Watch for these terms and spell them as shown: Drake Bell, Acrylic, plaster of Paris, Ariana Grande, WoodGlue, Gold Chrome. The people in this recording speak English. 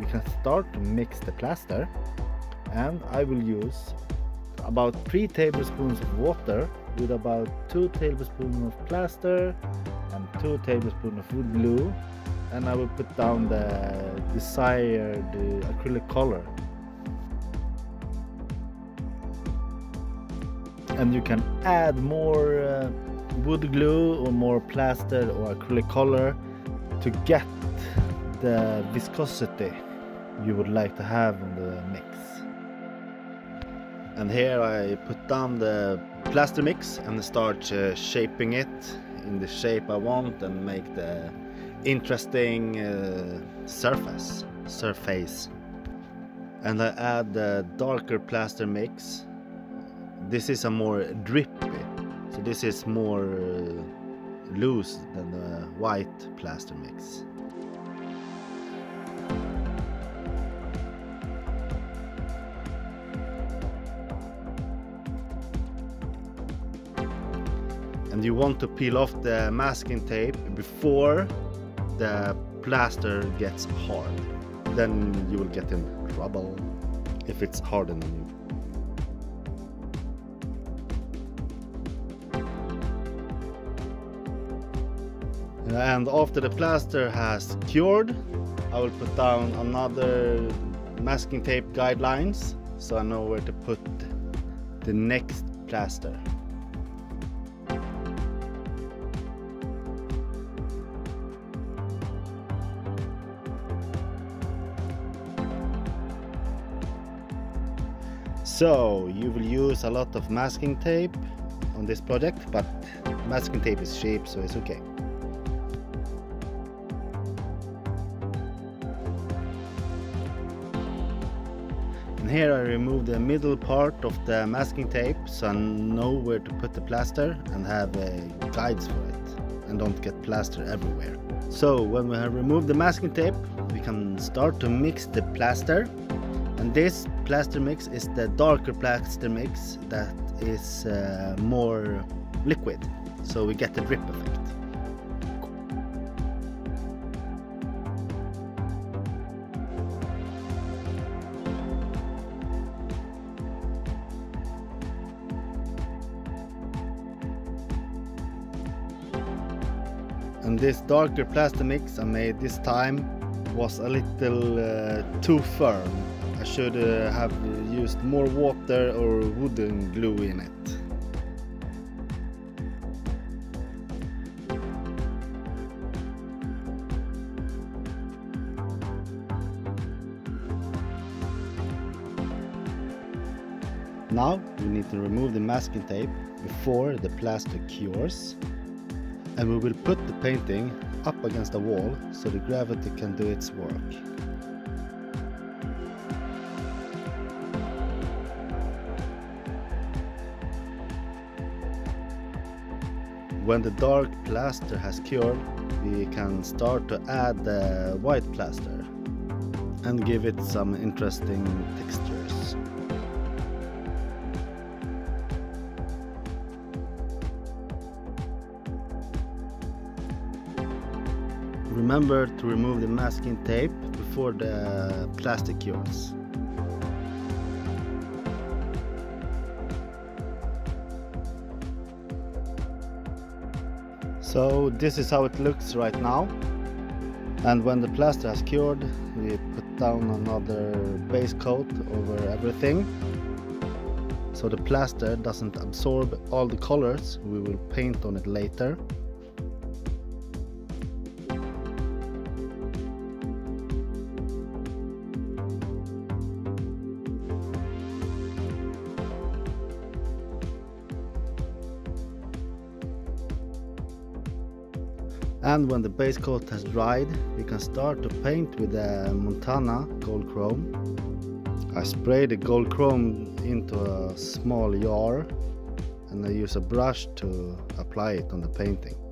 We can start to mix the plaster, and I will use about 3 tablespoons of water with about 2 tablespoons of plaster and 2 tablespoons of wood glue, and I will put down the desired acrylic color. And you can add more wood glue or more plaster or acrylic color to get the viscosity you would like to have in the mix. And here I put down the plaster mix and start shaping it in the shape I want and make the interesting surface. And I add the darker plaster mix. This is a more drippy, so this is more loose than the white plaster mix. And you want to peel off the masking tape before the plaster gets hard. Then you will get in trouble if it's harder than you. And after the plaster has cured, I will put down another masking tape guidelines, so I know where to put the next plaster. So you will use a lot of masking tape on this project, but masking tape is cheap, so it's okay. And here I remove the middle part of the masking tape, so I know where to put the plaster and have guides for it and don't get plaster everywhere. So when we have removed the masking tape, we can start to mix the plaster, and this plaster mix is the darker plaster mix that is more liquid, so we get the drip effect. And this darker plaster mix I made this time was a little too firm. I should have used more water or wooden glue in it. Now we need to remove the masking tape before the plaster cures. And we will put the painting up against the wall so the gravity can do its work. When the dark plaster has cured, we can start to add the white plaster and give it some interesting textures. Remember to remove the masking tape before the plastic cures. So this is how it looks right now. And when the plaster has cured, we put down another base coat over everything, so the plaster doesn't absorb all the colors we will paint on it later. And when the base coat has dried, we can start to paint with the Montana Gold Chrome. I spray the Gold Chrome into a small jar and I use a brush to apply it on the painting.